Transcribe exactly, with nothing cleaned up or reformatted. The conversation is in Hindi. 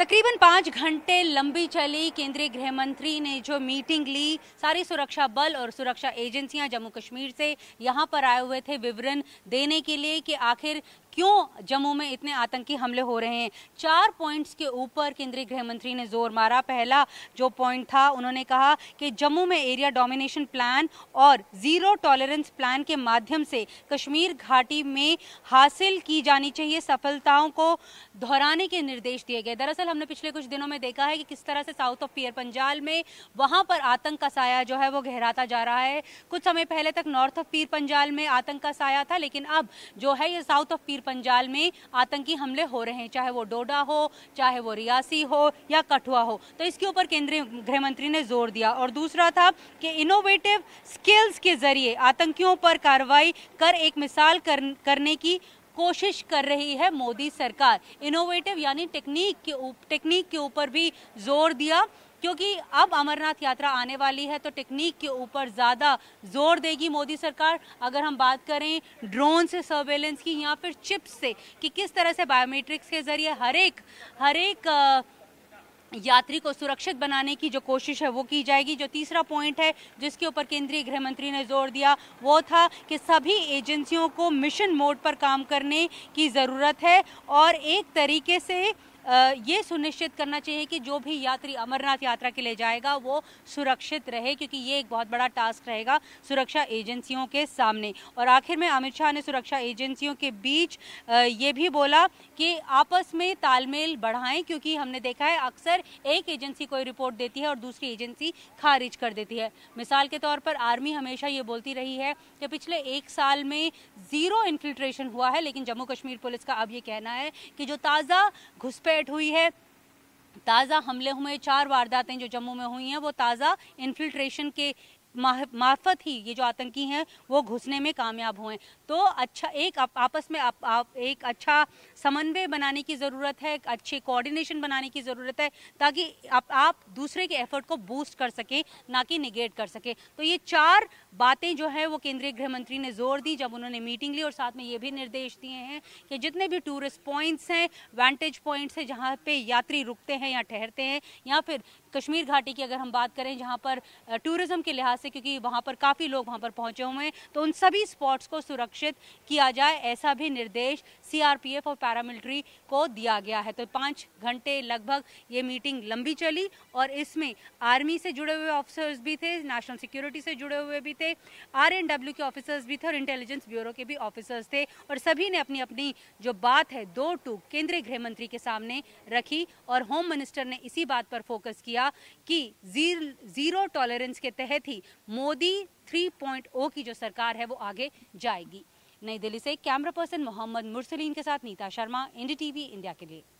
तकरीबन पाँच घंटे लंबी चली केंद्रीय गृह मंत्री ने जो मीटिंग ली, सारी सुरक्षा बल और सुरक्षा एजेंसियां जम्मू कश्मीर से यहां पर आए हुए थे विवरण देने के लिए कि आखिर क्यों जम्मू में इतने आतंकी हमले हो रहे हैं। चार पॉइंट्स के ऊपर केंद्रीय गृह मंत्री ने जोर मारा। पहला जो पॉइंट था, उन्होंने कहा कि जम्मू में एरिया डोमिनेशन प्लान और जीरो टॉलरेंस प्लान के माध्यम से कश्मीर घाटी में हासिल की जानी चाहिए सफलताओं को दोहराने के निर्देश दिए गए। दरअसल हमने पिछले कुछ दिनों में देखा है कि किस तरह से साउथ ऑफ पियर पंजाल में वहाँ पर आतंक का साया जो है वो गहराता जा रहा है। कुछ समय पहले तक नॉर्थ ऑफ पीर पंजाल में आतंक का साया था, लेकिन अब जो है ये साउथ ऑफ पंजाल में आतंकी हमले हो रहे हैं, चाहे वो डोडा हो, चाहे वो रियासी हो या कठुआ हो। तो इसके ऊपर केंद्रीय गृह मंत्री ने जोर दिया। और दूसरा था कि इनोवेटिव स्किल्स के जरिए आतंकियों पर कार्रवाई कर एक मिसाल कर, करने की कोशिश कर रही है मोदी सरकार। इनोवेटिव यानी टेक्निक के टेक्निक के ऊपर भी जोर दिया, क्योंकि अब अमरनाथ यात्रा आने वाली है तो टेक्निक के ऊपर ज़्यादा जोर देगी मोदी सरकार। अगर हम बात करें ड्रोन से सर्वेलेंस की या फिर चिप्स से कि किस तरह से बायोमेट्रिक्स के जरिए हर एक हर एक यात्री को सुरक्षित बनाने की जो कोशिश है वो की जाएगी। जो तीसरा पॉइंट है जिसके ऊपर केंद्रीय गृह मंत्री ने जोर दिया वो था कि सभी एजेंसियों को मिशन मोड पर काम करने की ज़रूरत है और एक तरीके से ये सुनिश्चित करना चाहिए कि जो भी यात्री अमरनाथ यात्रा के लिए जाएगा वो सुरक्षित रहे, क्योंकि ये एक बहुत बड़ा टास्क रहेगा सुरक्षा एजेंसियों के सामने। और आखिर में अमित शाह ने सुरक्षा एजेंसियों के बीच ये भी बोला कि आपस में तालमेल बढ़ाएं, क्योंकि हमने देखा है अक्सर एक एजेंसी कोई रिपोर्ट देती है और दूसरी एजेंसी खारिज कर देती है। मिसाल के तौर पर आर्मी हमेशा ये बोलती रही है कि पिछले एक साल में ज़ीरो इन्फिल्ट्रेशन हुआ है, लेकिन जम्मू कश्मीर पुलिस का अब ये कहना है कि जो ताज़ा घुसपैठ हुई है, ताज़ा हमले हुए, चार वारदातें जो जम्मू में हुई हैं, वो ताज़ा इन्फिल्ट्रेशन के मार्फत ही ये जो आतंकी हैं वो घुसने में कामयाब हुए। तो अच्छा एक आप, आपस में आप, आप एक अच्छा समन्वय बनाने की ज़रूरत है, अच्छे कोऑर्डिनेशन बनाने की ज़रूरत है, ताकि आप, आप दूसरे के एफर्ट को बूस्ट कर सकें, ना कि निगेट कर सकें। तो ये चार बातें जो है वो केंद्रीय गृह मंत्री ने जोर दी जब उन्होंने मीटिंग ली। और साथ में ये भी निर्देश दिए हैं कि जितने भी टूरिस्ट पॉइंट्स हैं, वेंटेज पॉइंट्स हैं जहाँ पर यात्री रुकते हैं या ठहरते हैं, या फिर कश्मीर घाटी की अगर हम बात करें जहाँ पर टूरिज़्म के लिहाज से, क्योंकि वहाँ पर काफ़ी लोग वहाँ पर पहुँचे हुए हैं, तो उन सभी स्पॉट्स को सुरक्षित किया जाए, ऐसा भी निर्देश सीआरपीएफ और पैरामिलिट्री को दिया गया है। तो पाँच घंटे लगभग ये मीटिंग लंबी चली और इसमें आर्मी से जुड़े हुए ऑफिसर्स भी थे, नेशनल सिक्योरिटी से जुड़े हुए भी थे, आरएनडब्ल्यू के ऑफिसर्स भी थे और इंटेलिजेंस ब्यूरो के भी ऑफिसर्स थे। और सभी ने अपनी अपनी जो बात है दो टूक केंद्रीय गृह मंत्री के सामने रखी। और होम मिनिस्टर ने इसी बात पर फोकस किया कि जीरो टॉलरेंस के तहत ही मोदी थ्री पॉइंट ओ की जो सरकार है वो आगे जाएगी। नई दिल्ली से कैमरा पर्सन मोहम्मद मुर्सलीन के साथ नीता शर्मा, एनडीटीवी इंडिया के लिए।